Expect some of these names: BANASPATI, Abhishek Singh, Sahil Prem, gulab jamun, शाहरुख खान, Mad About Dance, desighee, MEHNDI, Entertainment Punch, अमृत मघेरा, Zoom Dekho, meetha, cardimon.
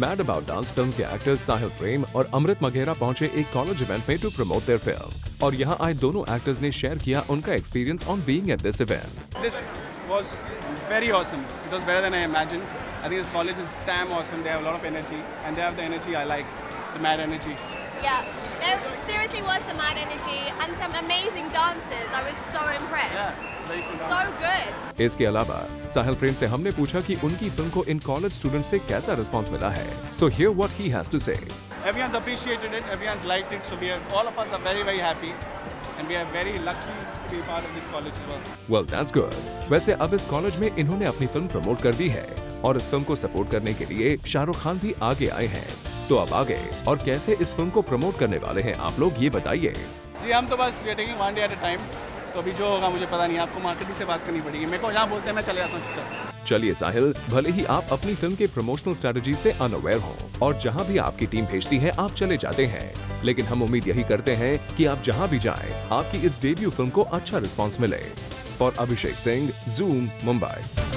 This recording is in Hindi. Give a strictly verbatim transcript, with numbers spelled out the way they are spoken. मैड अबाउट डांस फिल्म के एक्टर्स साहिल प्रेम और अमृत मघेरा पहुंचे एक कॉलेज इवेंट में टू प्रमोट देयर फिल्म, और यहां आए दोनों एक्टर्स ने शेयर किया उनका experience on being at this event. This was very awesome, it was better than I imagine. I think this college is damn awesome, they have a lot of energy and they have the energy I like, the mad energy. Yeah, there seriously was some mad energy and some amazing dances. I was so impressed. Yeah, so good. इसके अलावा साहिल प्रेम से हमने पूछा कि उनकी फिल्म को इन कॉलेज स्टूडेंट से कैसा रिस्पांस मिला है। So hear what he has to say. Everyone's appreciated it. Everyone's liked it. So we are all of us are very very happy, and we are very lucky to be part of this college as well. Well, that's good. वैसे अब इस कॉलेज में इन्होंने अपनी फिल्म प्रमोट कर दी है, और इस फिल्म को सपोर्ट करने के लिए शाहरुख खान भी आगे आए हैं। तो अब आगे और कैसे इस फिल्म को प्रमोट करने वाले हैं आप लोग, ये बताइए। जी हम तो बस we are taking one day at a time, तो अभी जो होगा मुझे पता नहीं, आपको मार्केटिंग से बात करनी पड़ेगी। मेरे को यहाँ बोलते हैं मैं चले जाता हूँ। चलिए साहिल, भले ही आप अपनी फिल्म के प्रमोशनल स्ट्रेटेजी से अनअवेयर हो और जहाँ भी आपकी टीम भेजती है आप चले जाते हैं, लेकिन हम उम्मीद यही करते हैं कि आप जहाँ भी जाएं आपकी इस डेब्यू फिल्म को अच्छा रिस्पॉन्स मिले। और अभिषेक सिंह, जूम, मुंबई।